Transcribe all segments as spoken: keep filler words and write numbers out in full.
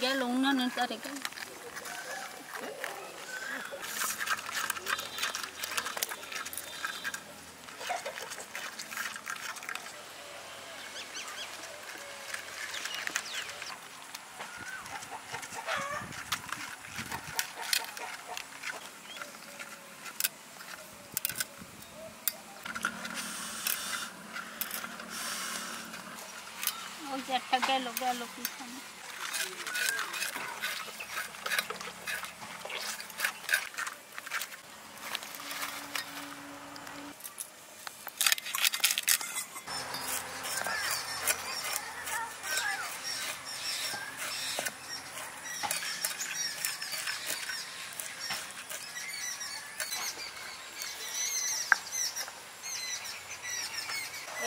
gel ondan önce gel. जट्टा गैलो गैलो पीछा में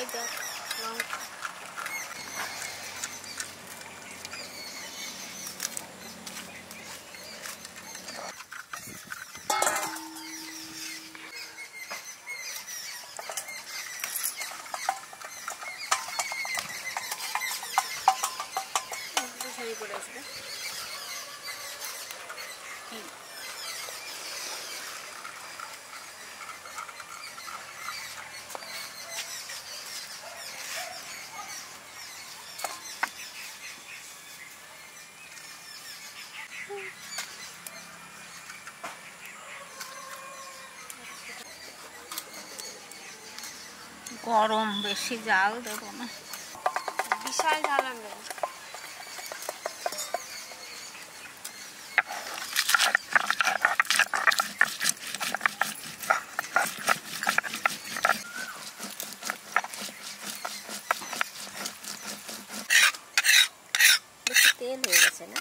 एक গরম বেশি জাল দেব না বিশাল জাল আনবে তেল হয়ে গেছে না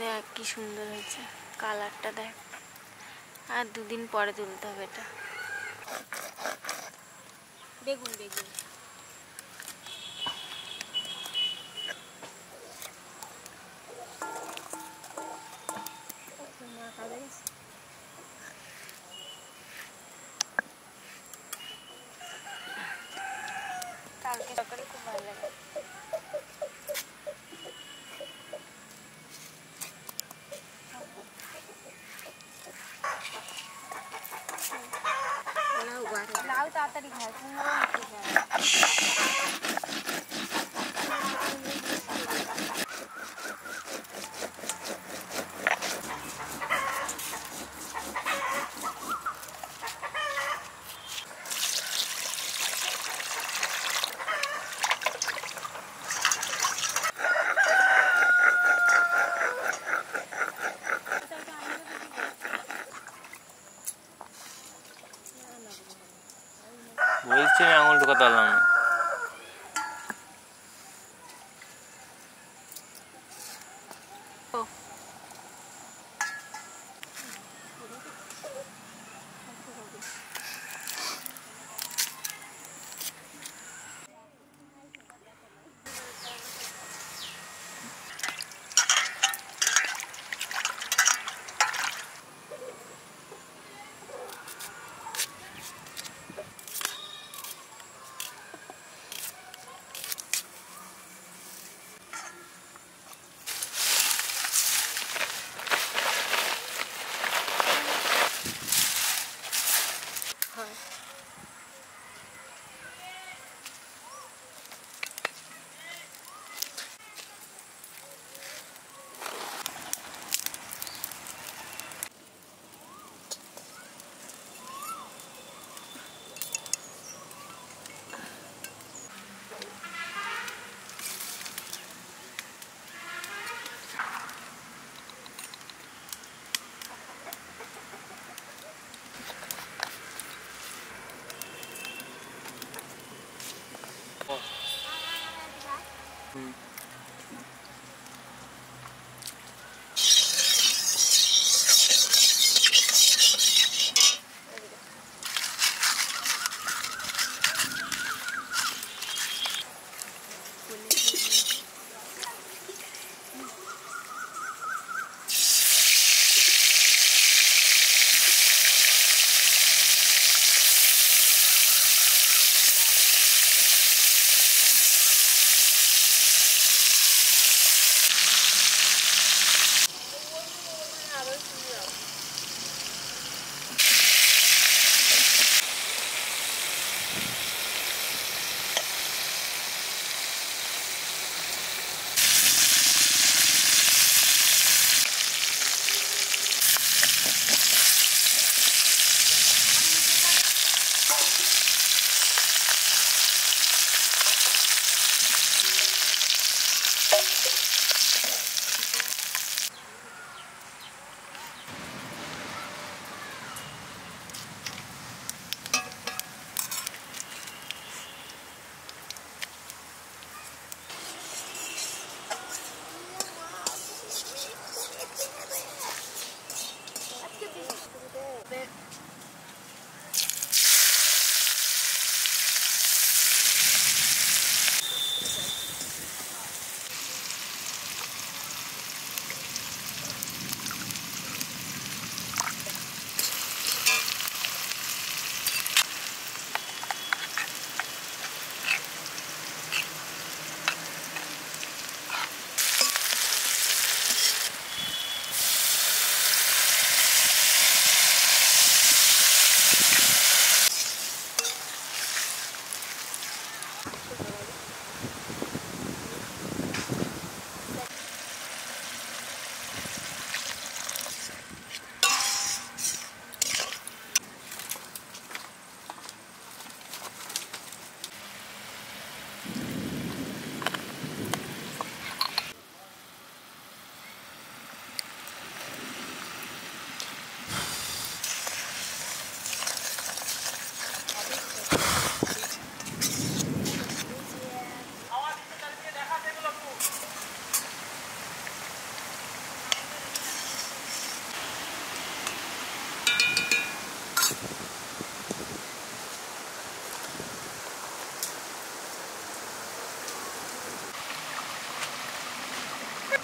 দেখ কি সুন্দর হয়েছে কালারটা দেখ আর দুদিন পরে তুলতে হবে এটা বেগুন বেগুন কালকে সকালে খুব ভালো লাগে तातरी घर आंगुल दुखा डालना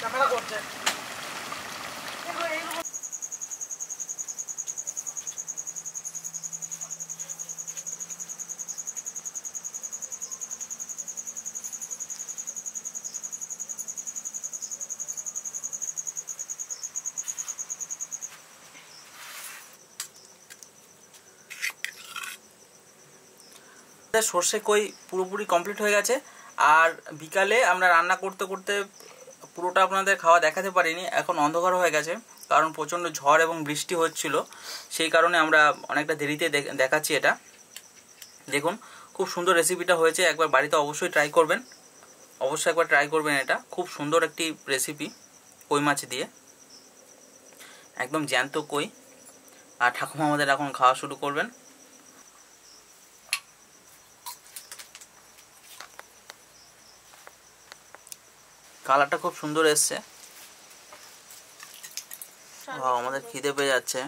ঝামেলা করছে। সর্ষে কই পুরোপুরি কমপ্লিট হয়ে গেছে। আর বিকালে আমরা রান্না করতে করতে পুরোটা আপনাদের খাওয়া দেখাতে পারিনি, এখন অন্ধকার হয়ে গেছে, কারণ প্রচণ্ড ঝড় এবং বৃষ্টি হচ্ছিল, সেই কারণে আমরা অনেকটা দেরিতে দেখাচ্ছি। এটা দেখুন, খুব সুন্দর রেসিপিটা হয়েছে, একবার বাড়িতে অবশ্যই ট্রাই করবেন, অবশ্যই একবার ট্রাই করবেন। এটা খুব সুন্দর একটি রেসিপি, কই মাছ দিয়ে, একদম জ্যান্ত কই। আর ঠাকুমা আমাদের এখন খাওয়া শুরু করবেন। কালারটা খুব সুন্দর এসছে, আমাদের খিদে পেয়ে যাচ্ছে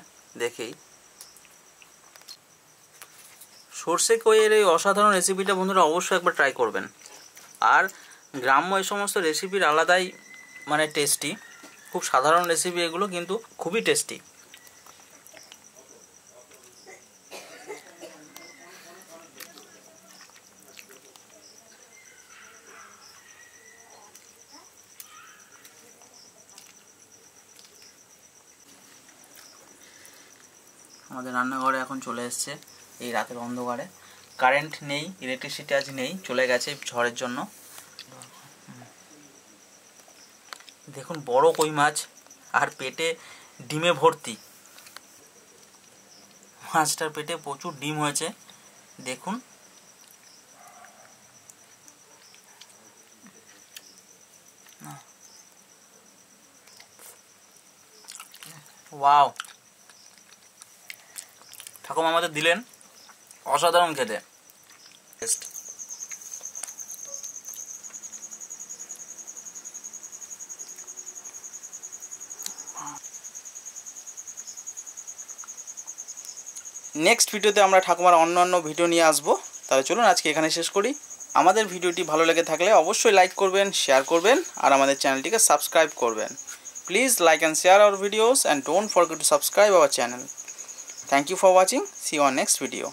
দেখেই। সর্ষে কইয়ের এই অসাধারণ রেসিপিটা বন্ধুরা অবশ্যই একবার ট্রাই করবেন। আর গ্রাম্য এই সমস্ত রেসিপির আলাদাই মানে টেস্টি, খুব সাধারণ রেসিপি এগুলো, কিন্তু খুবই টেস্টি। আমাদের রান্নাঘরে এখন চলে এসছে এই রাতের অন্ধকারে, কারেন্ট নেই, ইলেকট্রিসিটি আজ নেই, চলে গেছে ঝড়ের জন্য। দেখুন বড় কই মাছ, আর পেটে ডিমে ভর্তি, মাছটার পেটে প্রচুর ডিম হয়েছে দেখুন। ওয়াও, ঠাকুমা আমাদের দিলেন, অসাধারণ খেতে। নেক্সট ভিডিওতে আমরা ঠাকুমার অন্য অন্য ভিডিও নিয়ে আসবো, তাহলে চলুন আজকে এখানে শেষ করি। আমাদের ভিডিওটি ভালো লেগে থাকলে অবশ্যই লাইক করবেন, শেয়ার করবেন, আর আমাদের চ্যানেলটিকে সাবস্ক্রাইব করবেন। Please like and share our videos and don't forget to subscribe our channel. Thank you for watching. See you on next video.